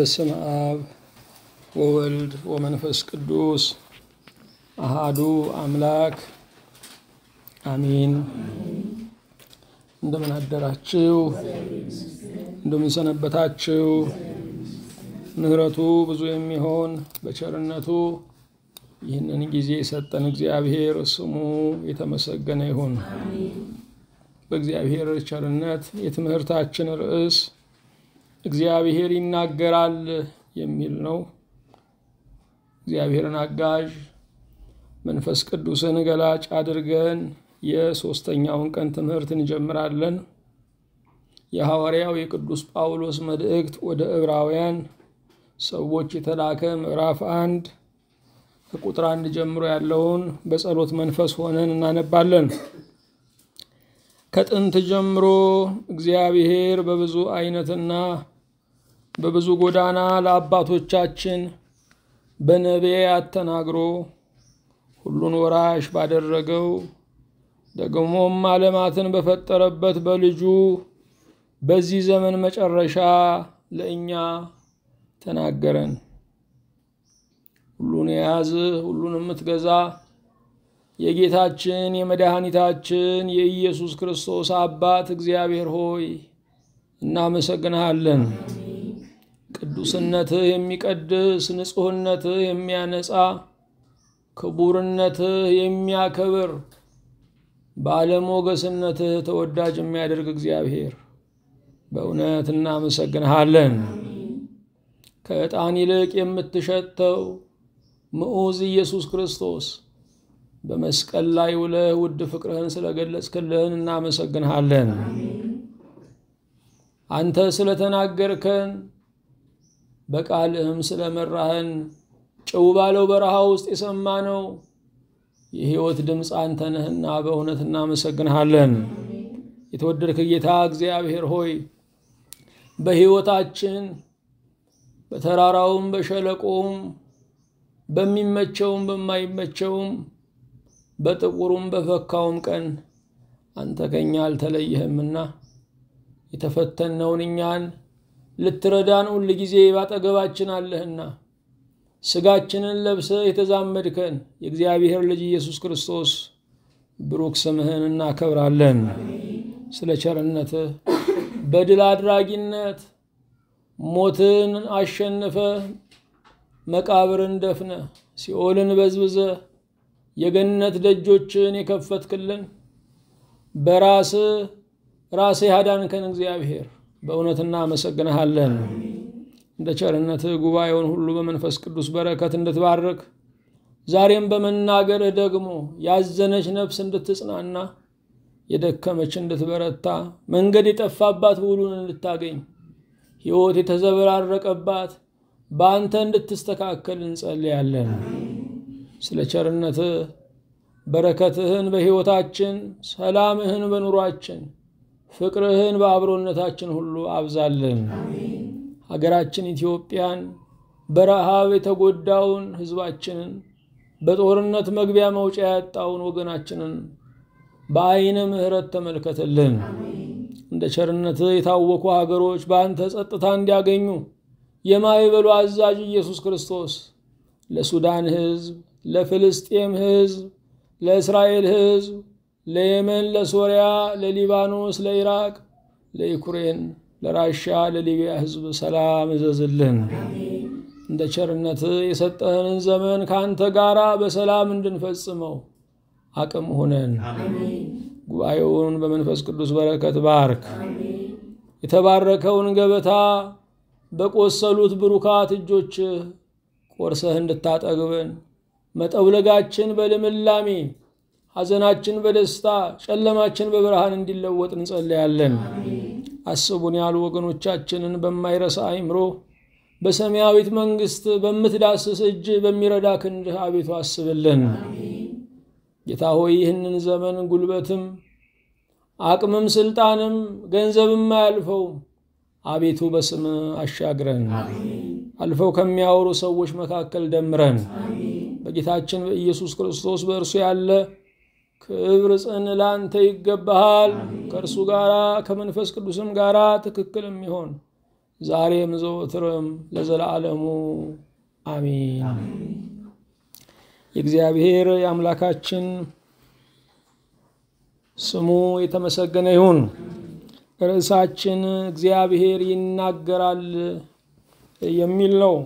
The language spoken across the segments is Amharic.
በስመ አብ ወወልድ ወመንፈስ ቅዱስ አሃዱ አምላክ አሜን። እንደምን አደራችሁ? እንደምን ሰነበታችሁ? ንህረቱ ብዙ የሚሆን በቸርነቱ ይህንን ጊዜ ሰጠን እግዚአብሔር ስሙ የተመሰገነ ይሁን። በእግዚአብሔር ቸርነት የትምህርታችን ርዕስ እግዚአብሔር ይናገራል የሚል ነው። እግዚአብሔርን አጋዥ መንፈስ ቅዱስን ገላጭ አድርገን የሶስተኛውን ቀን ትምህርትን ጀምራለን። የሐዋርያው የቅዱስ ጳውሎስ መልእክት ወደ ዕብራውያን ሰዎች የተላከ ምዕራፍ 1 ከቁጥር 1 ጀምሮ ያለውን በጸሎት መንፈስ ሆነን እናነባለን። ከጥንት ጀምሮ እግዚአብሔር በብዙ አይነትና በብዙ ጎዳና ለአባቶቻችን በነቢያት ተናግሮ ሁሉን ወራሽ ባደረገው ደግሞም ዓለማትን በፈጠረበት በልጁ በዚህ ዘመን መጨረሻ ለእኛ ተናገረን። ሁሉን ያዝ ሁሉንም ምትገዛ የጌታችን የመድኃኒታችን የኢየሱስ ክርስቶስ አባት እግዚአብሔር ሆይ እናመሰግናለን። ቅዱስነትህ የሚቀድስ ንጹህነትህ የሚያነጻ ክቡርነትህ የሚያከብር ባለሞገስነትህ ተወዳጅ የሚያደርግ እግዚአብሔር በእውነት እናመሰግናለን። ከዕጣን ይልቅ የምትሸተው ምዑዝ ኢየሱስ ክርስቶስ በመስቀል ላይ ውለህ ውድ ፍቅርህን ስለገለጽክልን እናመሰግናለን። አንተ ስለተናገርከን በቃልህም ስለመራህን ጭው ባለው በረሃ ውስጥ የሰማነው የሕይወት ድምጽ አንተ ነህና በእውነት እናመሰግናለን። የተወደድክ ጌታ እግዚአብሔር ሆይ በሕይወታችን በተራራውም በሸለቆውም በሚመቸውም በማይመቸውም በጥቁሩም በፈካውም ቀን አንተ ከኛ አልተለየህምና የተፈተነውን እኛን ልትረዳን ሁል ጊዜ ባጠገባችን አለህና ስጋችንን ለብሰህ የተዛመድከን የእግዚአብሔር ልጅ ኢየሱስ ክርስቶስ ብሩክ ስምህን እናከብራለን። ስለ ቸርነትህ በድል አድራጊነት ሞትን አሸንፈህ መቃብርን ደፍነህ ሲኦልን በዝብዘህ የገነት ደጆችን የከፈትክልን በራሴ ያዳንከን እግዚአብሔር በእውነት እናመሰግናለን። እንደ ቸርነትህ ጉባኤውን ሁሉ በመንፈስ ቅዱስ በረከት እንድትባርክ ዛሬም በመናገርህ ደግሞ ያዘነች ነፍስ እንድትጽናና የደከመች እንድትበረታ መንገድ የጠፋባት ሁሉን እንድታገኝ ሕይወት የተዘበራረቀባት በአንተ እንድትስተካከል እንጸልያለን። ስለ ቸርነትህ በረከትህን በሕይወታችን ሰላምህን በኑሯችን ፍቅርህን በአብሮነታችን ሁሉ አብዛልን። ሀገራችን ኢትዮጵያን በረሃብ የተጎዳውን ህዝባችንን በጦርነት መግቢያ መውጫ ያጣውን ወገናችንን በአይነ ምህረት ተመልከተልን። እንደ ቸርነትህ የታወቁ ሀገሮች በአንተ ጸጥታ እንዲያገኙ የማይበሉ አዛዥ ኢየሱስ ክርስቶስ ለሱዳን ህዝብ ለፍልስጤም ህዝብ ለእስራኤል ህዝብ ለየመን ለሶሪያ ለሊባኖስ ለኢራቅ ለዩክሬን ለራሻ ለሊቢያ ህዝብ ሰላም እዘዝልን። እንደ ቸርነትህ የሰጠህንን ዘመን ካንተ ጋራ በሰላም እንድንፈጽመው አቅም ሆነን። ጉባኤውን በመንፈስ ቅዱስ በረከት ባርክ። የተባረከውን ገበታ በቆሰሉት ብሩካት እጆች ቆርሰህ እንድታጠግበን መጠውለጋችን በልምላሜ ሐዘናችን በደስታ ጨለማችን በብርሃን እንዲለወጥ እንጸልያለን። አስቡን ያሉ ወገኖቻችንን በማይረሳ አይምሮ በሰማያዊት መንግስት በመትዳስስ እጅ በሚረዳ ክንድ አቤቱ አስብልን። ጌታ ሆይ ይህንን ዘመን ጉልበትም አቅምም ስልጣንም ገንዘብም አያልፈው አቤቱ በስም አሻግረን አልፈው ከሚያወሩ ሰዎች መካከል ደምረን በጌታችን በኢየሱስ ክርስቶስ በእርሱ ያለ ክብር ጽን ላንተ ይገባሃል። ከእርሱ ጋራ ከመንፈስ ቅዱስም ጋራ ትክክልም ይሆን ዛሬም ዘወትርም ለዘላለሙ አሜን። የእግዚአብሔር ያምላካችን ስሙ የተመሰገነ ይሁን። ራሳችን እግዚአብሔር ይናገራል የሚል ነው።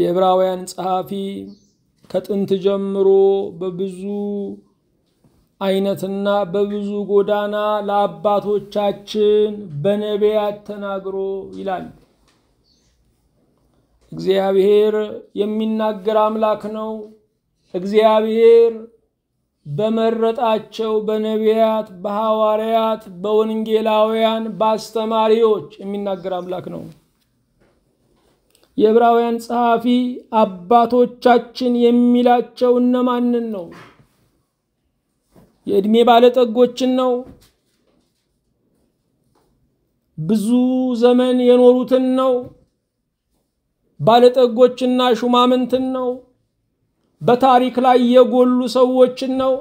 የዕብራውያን ጻፊ ከጥንት ጀምሮ በብዙ አይነትና በብዙ ጎዳና ለአባቶቻችን በነቢያት ተናግሮ ይላል። እግዚአብሔር የሚናገር አምላክ ነው። እግዚአብሔር በመረጣቸው በነቢያት፣ በሐዋርያት፣ በወንጌላውያን፣ በአስተማሪዎች የሚናገር አምላክ ነው። የዕብራውያን ጻፊ አባቶቻችን የሚላቸው እነማንን ነው? የእድሜ ባለጠጎችን ነው? ብዙ ዘመን የኖሩትን ነው? ባለጠጎችና ሹማምንትን ነው? በታሪክ ላይ የጎሉ ሰዎችን ነው?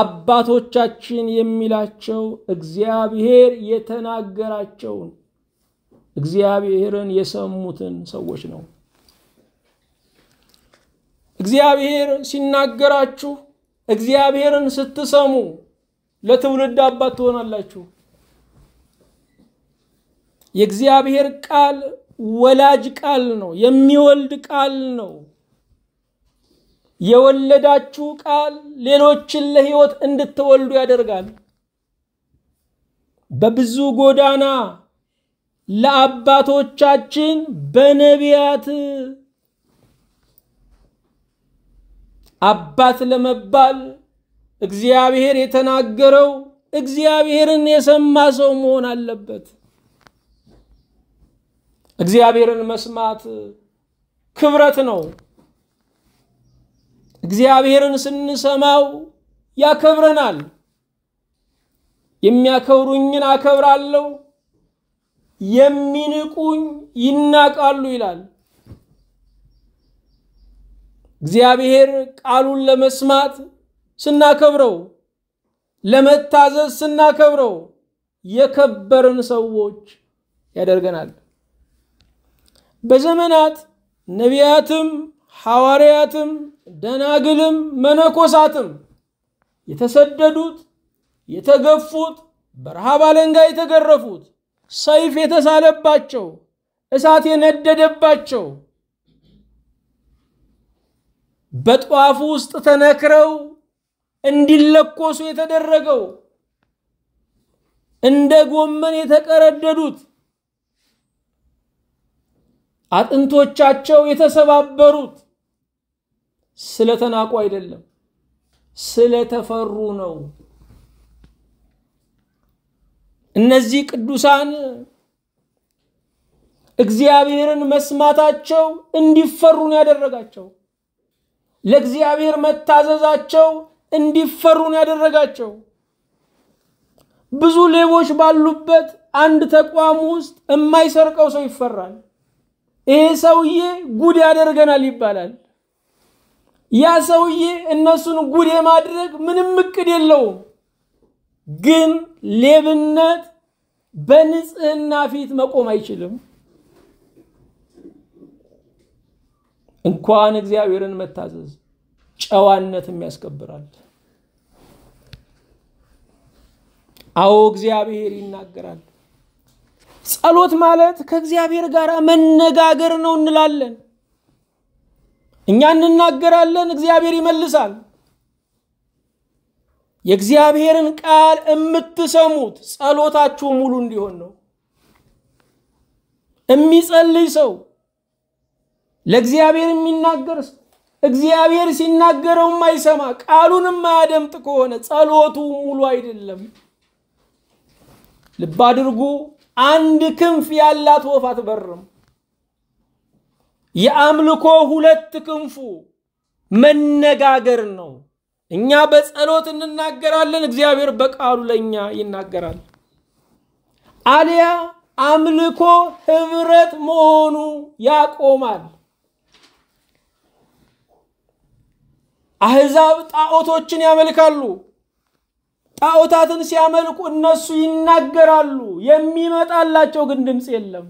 አባቶቻችን የሚላቸው እግዚአብሔር የተናገራቸው እግዚአብሔርን የሰሙትን ሰዎች ነው። እግዚአብሔር ሲናገራችሁ እግዚአብሔርን ስትሰሙ ለትውልድ አባት ትሆናላችሁ። የእግዚአብሔር ቃል ወላጅ ቃል ነው፣ የሚወልድ ቃል ነው። የወለዳችሁ ቃል ሌሎችን ለሕይወት እንድትወልዱ ያደርጋል። በብዙ ጎዳና ለአባቶቻችን በነቢያት አባት ለመባል እግዚአብሔር የተናገረው እግዚአብሔርን የሰማ ሰው መሆን አለበት። እግዚአብሔርን መስማት ክብረት ነው። እግዚአብሔርን ስንሰማው ያከብረናል። የሚያከብሩኝን አከብራለሁ፣ የሚንቁኝ ይናቃሉ ይላል። እግዚአብሔር ቃሉን ለመስማት ስናከብረው፣ ለመታዘዝ ስናከብረው የከበርን ሰዎች ያደርገናል። በዘመናት ነቢያትም ሐዋርያትም ደናግልም መነኮሳትም የተሰደዱት፣ የተገፉት፣ በረሃብ አለንጋ የተገረፉት፣ ሰይፍ የተሳለባቸው፣ እሳት የነደደባቸው፣ በጧፍ ውስጥ ተነክረው እንዲለኮሱ የተደረገው፣ እንደ ጎመን የተቀረደዱት፣ አጥንቶቻቸው የተሰባበሩት ስለተናቁ አይደለም፣ ስለተፈሩ ነው። እነዚህ ቅዱሳን እግዚአብሔርን መስማታቸው እንዲፈሩ ነው ያደረጋቸው። ለእግዚአብሔር መታዘዛቸው እንዲፈሩ ነው ያደረጋቸው። ብዙ ሌቦች ባሉበት አንድ ተቋም ውስጥ የማይሰርቀው ሰው ይፈራል። ይሄ ሰውዬ ጉድ ያደርገናል ይባላል። ያ ሰውዬ እነሱን ጉድ የማድረግ ምንም እቅድ የለውም። ግን ሌብነት በንጽህና ፊት መቆም አይችልም። እንኳን እግዚአብሔርን መታዘዝ ጨዋነትም ያስከብራል። አዎ እግዚአብሔር ይናገራል። ጸሎት ማለት ከእግዚአብሔር ጋር መነጋገር ነው እንላለን። እኛ እንናገራለን፣ እግዚአብሔር ይመልሳል። የእግዚአብሔርን ቃል እምትሰሙት ጸሎታችሁ ሙሉ እንዲሆን ነው። የሚጸልይ ሰው ለእግዚአብሔር የሚናገር ሰው እግዚአብሔር ሲናገረው የማይሰማ ቃሉን የማያደምጥ ከሆነ ጸሎቱ ሙሉ አይደለም። ልብ አድርጉ፣ አንድ ክንፍ ያላት ወፍ አትበርም። የአምልኮ ሁለት ክንፉ መነጋገር ነው። እኛ በጸሎት እንናገራለን፣ እግዚአብሔር በቃሉ ለኛ ይናገራል። አልያ አምልኮ ህብረት መሆኑ ያቆማል። አህዛብ ጣዖቶችን ያመልካሉ፣ ጣዖታትን ሲያመልኩ እነሱ ይናገራሉ የሚመጣላቸው ግን ድምጽ የለም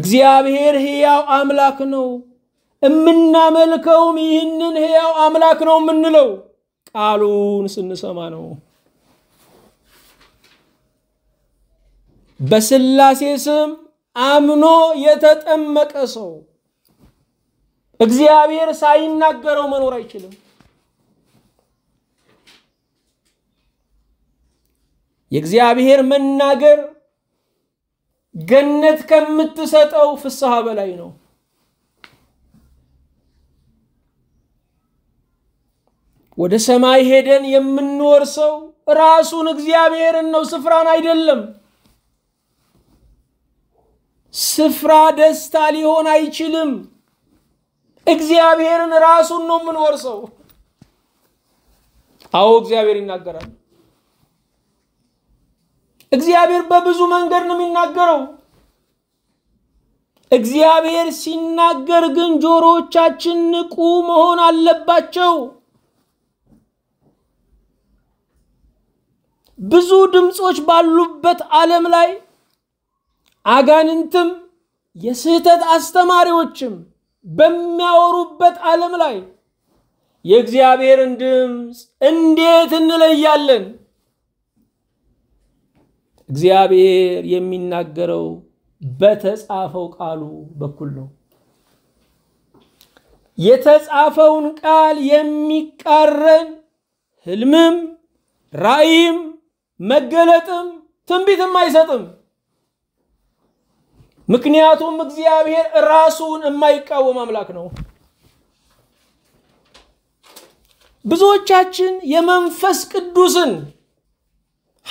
እግዚአብሔር ሕያው አምላክ ነው እምናመልከው ይህንን ሕያው አምላክ ነው ምንለው ቃሉን ስንሰማ ነው በስላሴ ስም አምኖ የተጠመቀ ሰው እግዚአብሔር ሳይናገረው መኖር አይችልም የእግዚአብሔር መናገር ገነት ከምትሰጠው ፍስሐ በላይ ነው ወደ ሰማይ ሄደን የምንወርሰው ራሱን እግዚአብሔርን ነው ስፍራን አይደለም ስፍራ ደስታ ሊሆን አይችልም እግዚአብሔርን ራሱን ነው የምንወርሰው አው እግዚአብሔር ይናገራል እግዚአብሔር በብዙ መንገድ ነው የሚናገረው እግዚአብሔር ሲናገር ግን ጆሮዎቻችን ንቁ መሆን አለባቸው ብዙ ድምጾች ባሉበት ዓለም ላይ አጋንንትም የስህተት አስተማሪዎችም በሚያወሩበት ዓለም ላይ የእግዚአብሔርን ድምጽ እንዴት እንለያለን እግዚአብሔር የሚናገረው በተጻፈው ቃሉ በኩል ነው የተጻፈውን ቃል የሚቃረን ህልምም ራእይም መገለጥም ትንቢትም አይሰጥም ምክንያቱም እግዚአብሔር ራሱን የማይቃወም አምላክ ነው ብዙዎቻችን የመንፈስ ቅዱስን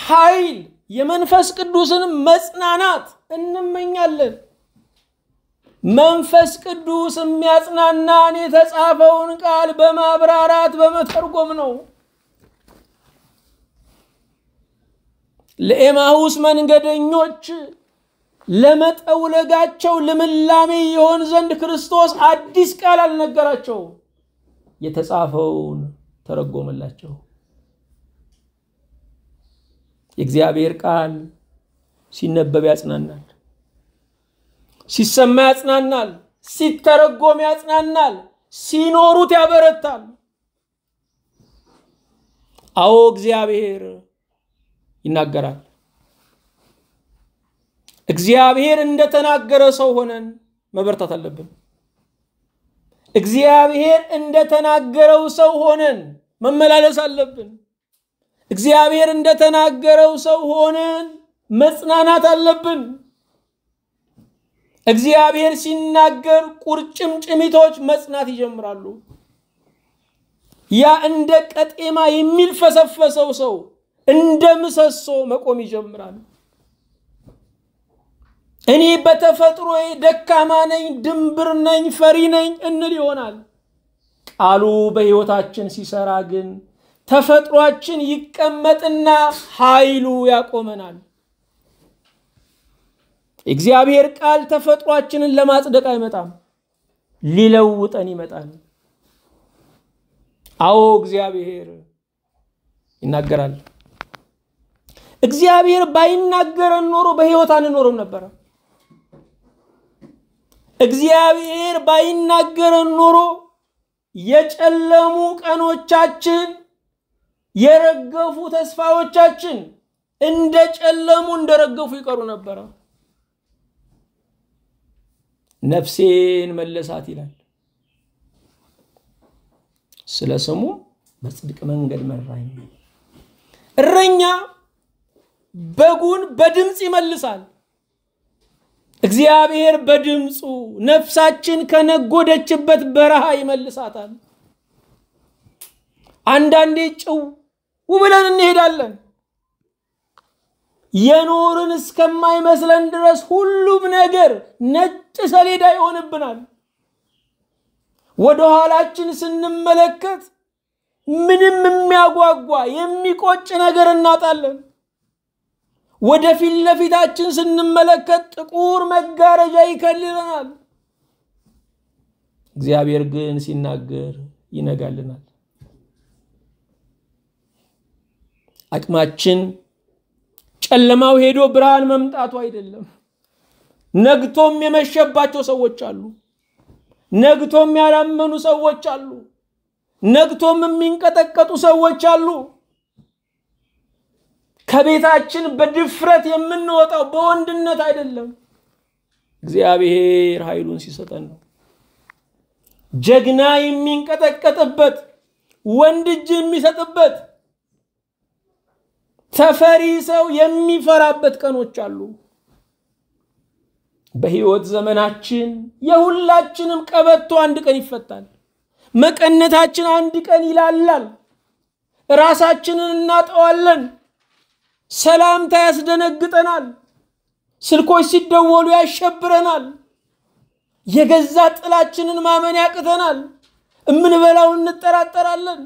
ኃይል የመንፈስ ቅዱስን መጽናናት እንመኛለን መንፈስ ቅዱስ የሚያጽናናን የተጻፈውን ቃል በማብራራት በመተርጎም ነው ለኤማሁስ መንገደኞች ለመጠውለጋቸው ለምላሜ ይሆን ዘንድ ክርስቶስ አዲስ ቃል አልነገራቸው የተጻፈውን ተረጎመላቸው የእግዚአብሔር ቃል ሲነበብ ያጽናናል ሲሰማ ያጽናናል ሲተረጎም ያጽናናል ሲኖሩት ያበረታል አው እግዚአብሔር ይናገራል እግዚአብሔር እንደተናገረ ሰው ሆነን መበርታት አለብን እግዚአብሔር እንደተናገረው ሰው ሆነን መመላለስ አለብን እግዚአብሔር እንደተናገረው ሰው ሆነን መጽናናት አለብን እግዚአብሔር ሲናገር ቁርጭምጭሚቶች መጽናት ይጀምራሉ ያ እንደ ቀጤማ የሚልፈሰፈሰው ሰው እንደ ምሰሶ መቆም ይጀምራል እኔ በተፈጥሮዬ ደካማ ነኝ ድንብር ነኝ ፈሪ ነኝ እንል ይሆናል ቃሉ በህይወታችን ሲሰራ ግን ተፈጥሮአችን ይቀመጥና ኃይሉ ያቆመናል እግዚአብሔር ቃል ተፈጥሮአችንን ለማጽደቅ አይመጣም ሊለውጠን ይመጣል አው እግዚአብሔር ይናገራል እግዚአብሔር ባይናገረን ኖሮ በህይወት አንኖርም ነበር እግዚአብሔር ባይናገረን ኖሮ የጨለሙ ቀኖቻችን የረገፉ ተስፋዎቻችን እንደጨለሙ እንደረገፉ ይቀሩ ነበር ነፍሴን መለሳት ይላል ስለሰሙ በጽድቅ መንገድ መራኝ እረኛ በጉን በድምጽ ይመልሳል እግዚአብሔር በድምጹ ነፍሳችን ከነጎደችበት በረሃ ይመልሳታል አንዳንዴ ጭው ውብለን እንሄዳለን የኖርን እስከማይመስለን ድረስ ሁሉም ነገር ነጭ ሰሌዳ ይሆንብናል ወደ ኋላችን ስንመለከት ምንም የሚያጓጓ የሚቆጭ ነገር እናጣለን ወደ ፊት ለፊታችን ስንመለከት ጥቁር መጋረጃ ይከልለናል እግዚአብሔር ግን ሲናገር ይነጋልናል አቅማችን ጨለማው ሄዶ ብርሃን መምጣቱ አይደለም ነግቶም የመሸባቸው ሰዎች አሉ ነግቶም ያላመኑ ሰዎች አሉ ነግቶም የሚንቀጠቀጡ ሰዎች አሉ ከቤታችን በድፍረት የምንወጣው በወንድነት አይደለም እግዚአብሔር ኃይሉን ሲሰጠን ነው ጀግና የሚንቀጠቀጥበት ወንድጅ የሚሰጥበት ተፈሪሰው የሚፈራበት ቀኖች አሉ በህይወት ዘመናችን የሁላችንም ቀበቶ አንድ ቀን ይፈታል መቀነታችን አንድ ቀን ይላላል ራሳችንን እናጠዋለን ሰላምታ ያስደነግጠናል ስልኮች ሲደወሉ ያሸብረናል የገዛ ጥላችንን ማመን ያቅተናል እምንበላውን እንጠራጠራለን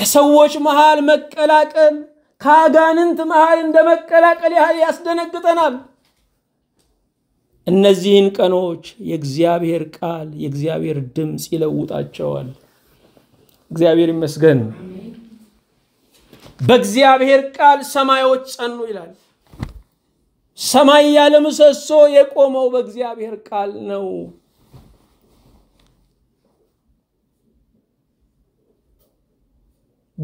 ከሰዎች መሃል መቀላቀል ካጋንንት መሃል እንደመቀላቀል ያስደነግጠናል እነዚህን ቀኖች የእግዚአብሔር ቃል የእግዚአብሔር ድምጽ ይለውጣቸዋል እግዚአብሔር ይመስገን በእግዚአብሔር ቃል ሰማያት ጸኑ ይላል ሰማይ ያለ ምሰሶ የቆመው በእግዚአብሔር ቃል ነው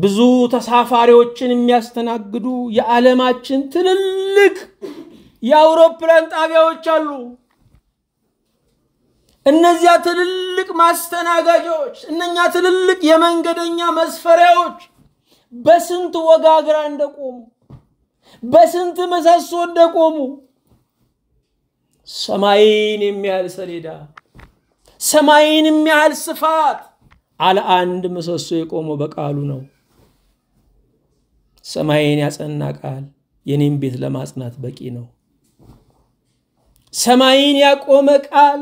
ብዙ ተሳፋሪዎችን የሚያስተናግዱ የዓለማችን ትልልቅ የአውሮፕላን ጣቢያዎች አሉ እነዚያ ትልልቅ ማስተናጋጆች እነኛ ትልልቅ የመንገደኛ መስፈሪያዎች በስንት ወጋግራ እንደቆሙ በስንት መሰሶ እንደቆሙ ሰማይን የሚያህል ሰሌዳ ሰማይን የሚያህል ስፋት አለ አንድ መሰሶ የቆመው በቃሉ ነው ሰማይን ያጸና ቃል የኔን ቤት ለማጽናት በቂ ነው ሰማይን ያቆመ ቃል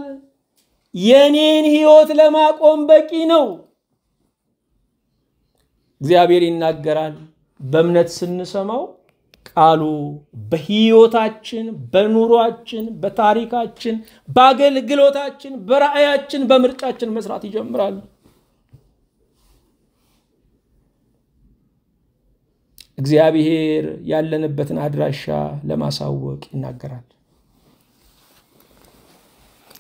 የኔን ሕይወት ለማቆም በቂ ነው እግዚአብሔር ይናገራል በእምነት ስንሰማው ቃሉ በሕይወታችን በኑሯችን በታሪካችን በአገልግሎታችን በራእያችን በመርጫችን መስራት ይጀምራል እግዚአብሔር ያለንበትን አድራሻ ለማሳወቅ ይናገራል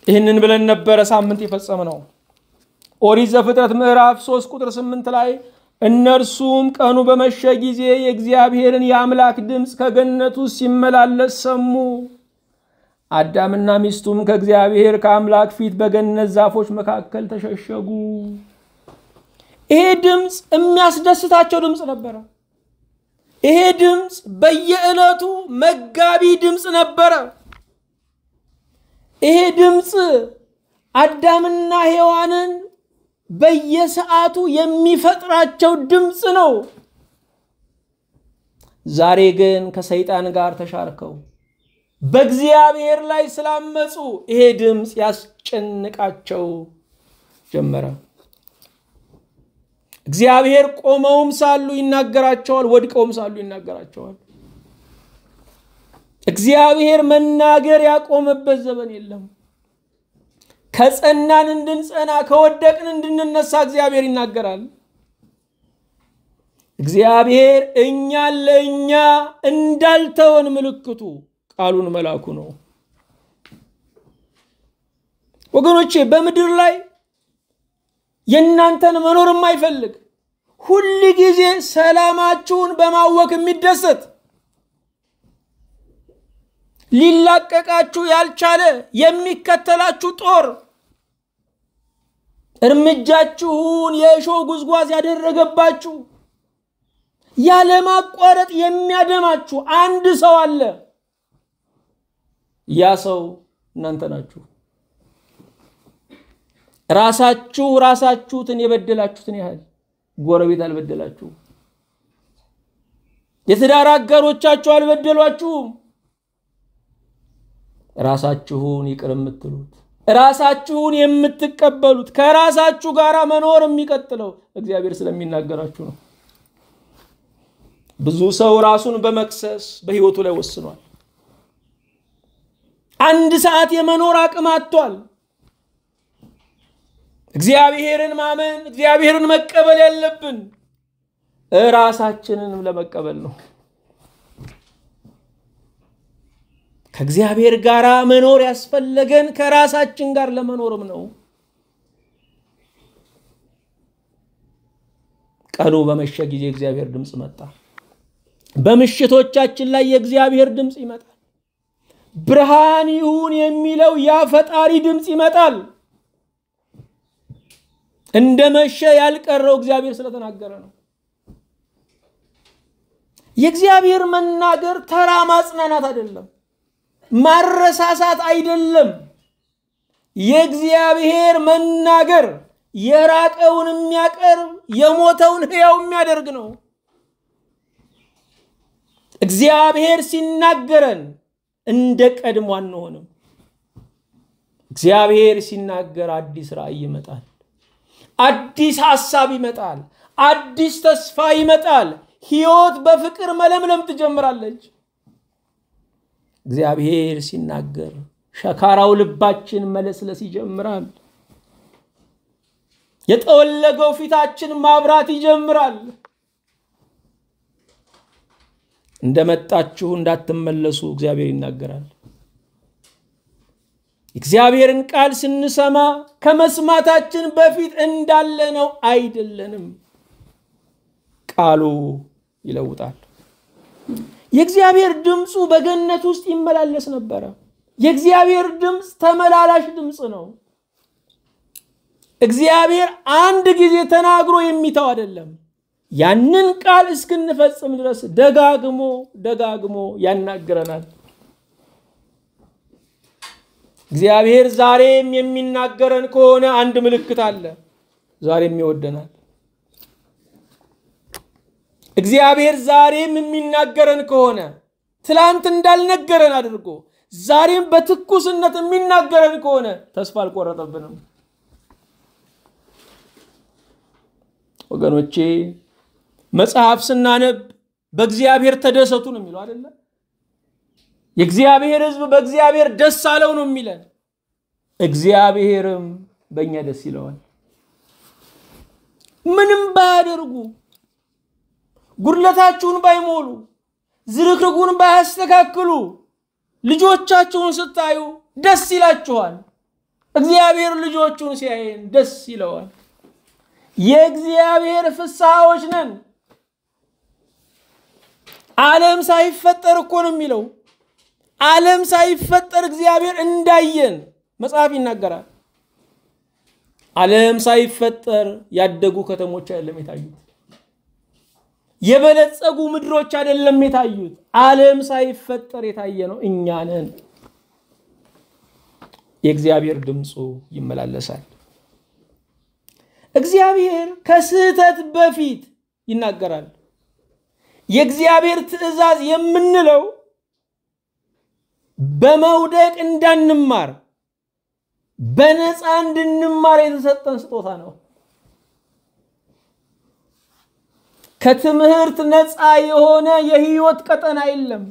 ይሄንን ብለን ነበር ሳምንት ይፈጸመነው ኦሪት ዘፍጥረት ምዕራፍ 3 ቁጥር 8 ላይ እነርሱም ቀኑ በመሸ ጊዜ የእግዚአብሔርን ያምላክ ድምጽ ከገነቱ ሲመላለስ ሰሙ አዳምና ሚስቱም ከእግዚአብሔር ካምላክ ፊት በገነት ዛፎች መካከል ተሸሸጉ ይሄ ድምጽ የሚያስደስታቸው ድምጽ ነበር ይሄ ድምጽ በየዕለቱ መጋቢ ድምጽ ነበር ይሄ ድምጽ አዳምና ሔዋንን በየሰዓቱ የሚፈጥራቸው ድምጽ ነው ዛሬ ግን ከሰይጣን ጋር ተሻርከው በእግዚአብሔር ላይ ስላመጹ ይሄ ድምጽ ያስጨንቃቸው ጀመረ እግዚአብሔር ቆመውም ሳሉ ይናገራቸዋል ወድቀውም ሳሉ ይናገራቸዋል እግዚአብሔር መናገር ያቆመበት ዘመን የለም ከጸናን እንድንጸና ከወደቅን እንድንነሳ እግዚአብሔር ይናገራል እግዚአብሔር እኛ ለኛ እንዳልተወን ምልክቱ ቃሉን መላኩ ነው ወገኖቼ በመድር ላይ የናንተን መኖር የማይፈልግ ሁሉ ጊዜ ሰላማችሁን በማወክ የሚደሰት ሊላቀቃችሁ ያልቻለ የሚከተላችሁ ጦር እርምጃችሁን የእሾህ ጉዝጓዝ ያደረገባችሁ ያለማቋረጥ የሚያደማችሁ አንድ ሰው አለ ያ ሰው እናንተ ናችሁ ራሳችሁን የበደላችሁትን ያህል ጎረቤት አልበደላችሁ የትዳር አጋሮቻችሁ አልበደሏችሁ ራሳችሁን ይቅርምትሉት ራሳችሁን የምትቀበሉት ከራሳችሁ ጋራ መኖር የሚቀጥለው እግዚአብሔር ስለሚናገራችሁ ነው ብዙ ሰው ራሱን በመክሰስ በህይወቱ ላይ ወስኗል አንድ ሰዓት የመኖር አቅም አጥቷል እግዚአብሔርን ማመን እግዚአብሔርን መቀበል ያለብን ራሳችንንም ለመቀበል ነው ከእግዚአብሔር ጋር መኖር ያስፈልገን ከራሳችን ጋር ለመኖርም ነው ቀኑ በመሸ ጊዜ እግዚአብሔር ድምጽ መጣ በመሽቶቻችን ላይ የእግዚአብሔር ድምጽ ይመጣል ብርሃን ይሁን የሚለው ያ ፈጣሪ ድምጽ ይመጣል እንደመሸ ያልቀረው እግዚአብሔር ስለተናገረ ነው የእግዚአብሔር መናገር ተራ ማጽናናት አይደለም ማረሳሳት አይደለም የእግዚአብሔር መናገር የራቀውን የሚያቀርብ የሞተውን ሕያው የሚያደርግ ነው እግዚአብሔር ሲናገረን እንደ ቀድሞን ሆነም እግዚአብሔር ሲናገር አዲስ ራእይ ይመጣል አዲስ ሐሳብ ይመጣል አዲስ ተስፋ ይመጣል ሕይወት በፍቅር መለምለም ትጀምራለች እግዚአብሔር ሲናገር ሸካራው ልባችን መለስለስ ይጀምራል የተወለገው ፊታችን ማብራት ይጀምራል እንደመጣችሁ እንዳትመለሱ እግዚአብሔር ይናገራል እግዚአብሔርን ቃል ስንሰማ ከመስማታችን በፊት እንዳለ ነው አይደለንም ቃሉ ይለውጣል የእግዚአብሔር ድምጹ በገነት ውስጥ ይመላለስ ነበር የእግዚአብሔር ድምጽ ተመላላሽ ድምጽ ነው እግዚአብሔር አንድ ጊዜ ተናግሮ የሚተው አይደለም ያንን ቃል እስክንፈጽም ድረስ ደጋግሞ ያናገረናል እግዚአብሔር ዛሬም የሚናገረን ከሆነ አንድ ምልክት አለ ዛሬም ይወደናል እግዚአብሔር ዛሬም የሚናገረን ከሆነ ትላንት እንዳልነገረን አድርጎ ዛሬም በትኩስነት የሚናገረን ከሆነ ተስፋ አልቆረጠብንም ወገኖቼ መጽሐፍ ስናነብ በእግዚአብሔር ተደሰቱ ነው የሚለው አይደል የእግዚአብሔር ሕዝብ በእግዚአብሔር ደስ አለው ነው የሚለን እግዚአብሔርም በእኛ ደስ ይለዋል ምንም ባያደርጉ ጉድለታችሁን ባይሞሉ ዝርክርኩን ባያስተካክሉ ልጆቻችሁን ስታዩ ደስ ይላችኋል እግዚአብሔር ልጆቹን ሲያየን ደስ ይለዋል የእግዚአብሔር ፍሳዎች ነን ዓለም ሳይፈጠር እኮ ነው የሚለው ዓለም ሳይፈጠር እግዚአብሔር እንዳየን መጽሐፍ ይናገራል ዓለም ሳይፈጠር ያደጉ ከተሞች አይደለም የታዩት የበለጸጉ ምድሮች አይደለም የታዩት ዓለም ሳይፈጠር የታየ ነው እኛ ነን የእግዚአብሔር ድምጹ ይመላለሳል እግዚአብሔር ከስህተት በፊት ይናገራል የእግዚአብሔር ትእዛዝ የምንለው በመውደቅ እንዳንማር በነፃ እንድንማር የተሰጠን ስጦታ ነው ከትምህርት ነፃ የሆነ የህይወት ቀጠና የለም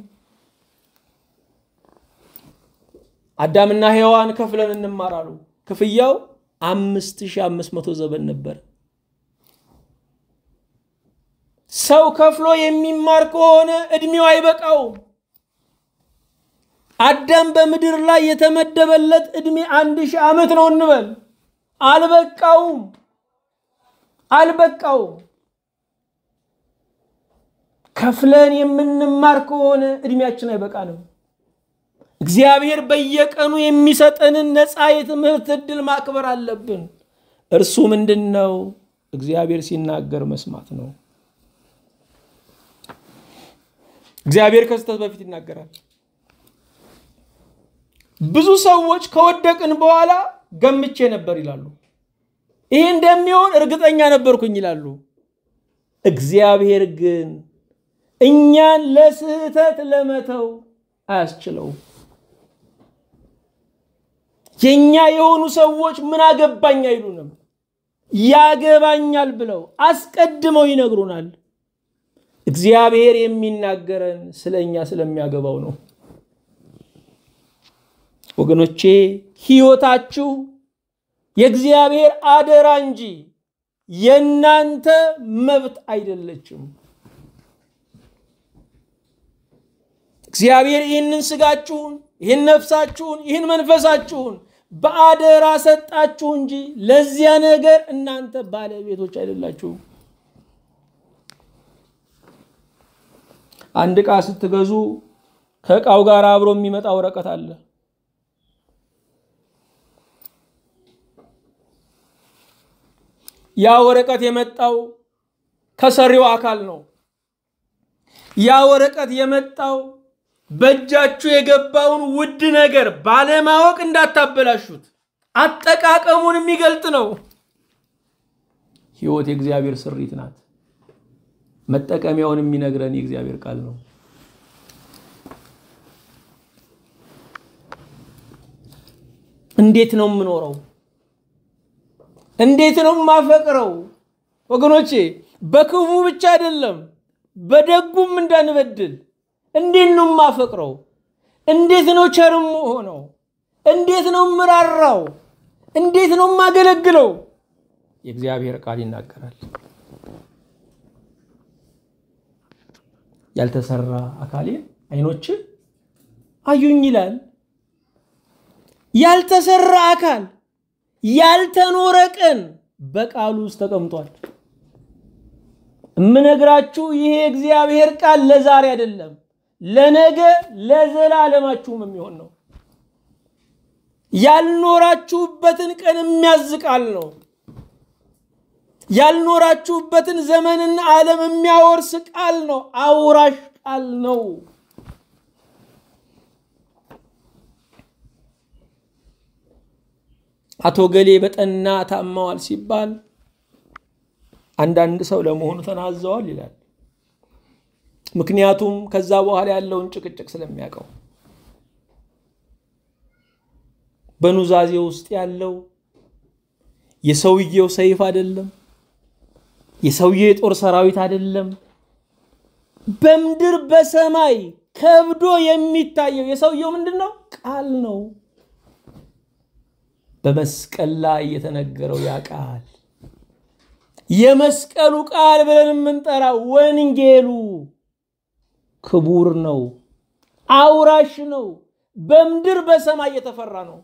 አዳምና ሔዋን ከፍለን እንማራሉ ክፍያው 5500 ዘበን ነበር ሰው ከፍሎ የሚማር ከሆነ እድሜው አይበቃው አዳም በመድር ላይ የተመደበለት እድሜ 1000 ዓመት ነው እንበል አልበቃው ከፍለን የምንማር ከሆነ እድሜያችን አይበቃንም እግዚአብሔር በየቀኑ የሚሰጠንን ነፃ የትምህርት ዕድል ማክበር አለብን እርሱ ምንድነው እግዚአብሔር ሲናገር መስማት ነው እግዚአብሔር ከስተት በፊት ይናገራል ብዙ ሰዎች ከወደቅን በኋላ ገምቼ ነበር ይላሉ ይሄ እንደሚሆን እርግጠኛ ነበርኩኝ ይላሉ እግዚአብሔር ግን እኛን ለስህተት ለመተው አያስችለው የኛ የሆኑ ሰዎች ምን አገባኝ አይሉንም ያገባኛል ብለው አስቀድመው ይነግሩናል እግዚአብሔር የሚናገረን ስለኛ ስለሚያገባው ነው ወገኖቼ ሕይወታችሁ የእግዚአብሔር አደራ እንጂ የናንተ መብት አይደለችም እግዚአብሔር ይህንን ስጋችሁን ይህን ነፍሳችሁን ይህን መንፈሳችሁን ባደራ ሰጣችሁ እንጂ ለዚያ ነገር እናንተ ባለቤቶች አይደላችሁ አንድ ቃ ስትገዙ ከቃው ጋር አብሮ የሚመጣ ወረቀት አለ ያ ወረቀት የመጣው ከሰሪው አካል ነው ያ ወረቀት የመጣው በእጃችሁ የገባውን ውድ ነገር ባለማወቅ እንዳታበላሹት አጠቃቀሙን የሚገልጥ ነው ሕይወት የእግዚአብሔር ስሪት ናት መጠቀሚያውን የሚነግረን የእግዚአብሔር ቃል ነው እንዴት ነው ምኖረው እንዴት ነው ማፈቅረው ወገኖቼ በክፉ ብቻ አይደለም በደጉም እንዳንበድል እንዴት ነው ማፈቅረው እንዴት ነው ቸርም ሆነው እንዴት ነው ምራራው እንዴት ነው ማገለግለው የእግዚአብሔር ቃል ይናገራል ያልተሰራ አካሌ አይኖች አዩኝ ይላል ያልተሰራ አካል ያልተኖረቀን በቃሉ ውስጥ ተቀምጧል እምነግራችሁ ይሄ እግዚአብሔር ቃል ለዛሬ አይደለም ለነገ ለዘላለማችሁም የሚሆን ነው ያልኖራችሁበትን ቀን የሚያዝቃል ነው ያልኖራችሁበትን ዘመንና ዓለም የሚያወርስ ቃል ነው አውራሽ ቃል ነው አቶ ገሌ በጠና ታማዋል ሲባል አንድ አንድ ሰው ለመሆኑ ተናዘዋል ይላል ምክንያቱም ከዛ በኋላ ያለውን ጭቅጭቅ ስለሚያቀው በኑዛዜ ውስጥ ያለው የሰውየው ሰይፍ አይደለም የሰውየው ጦር ሰራዊት አይደለም በመድር በሰማይ ከብዶ የሚታየው የሰውየው ምንድነው ቃል ነው በመስቀል ላይ የተነገረው ያ ቃል የመስቀሉ ቃል ብለን እንጠራው ወንጌሉ ክቡር ነው አውራሽ ነው በመድር በሰማይ የተፈራ ነው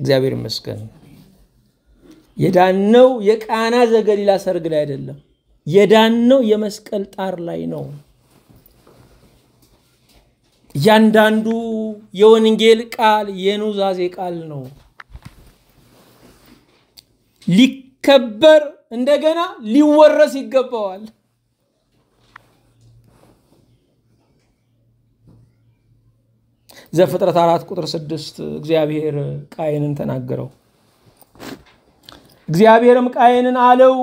እግዚአብሔር ይመስገን የዳነው የቃና ዘገሊላ ሰርግ ላይ አይደለም የዳነው የመስቀል ጣር ላይ ነው ያንዳንዱ የወንጌል ቃል የኑዛዜ ቃል ነው ሊከበር እንደገና ሊወረስ ይገባዋል ዘፍጥረት 4:6 እግዚአብሔር ቃየንን ተናገረው እግዚአብሔርም ቃየንን አለው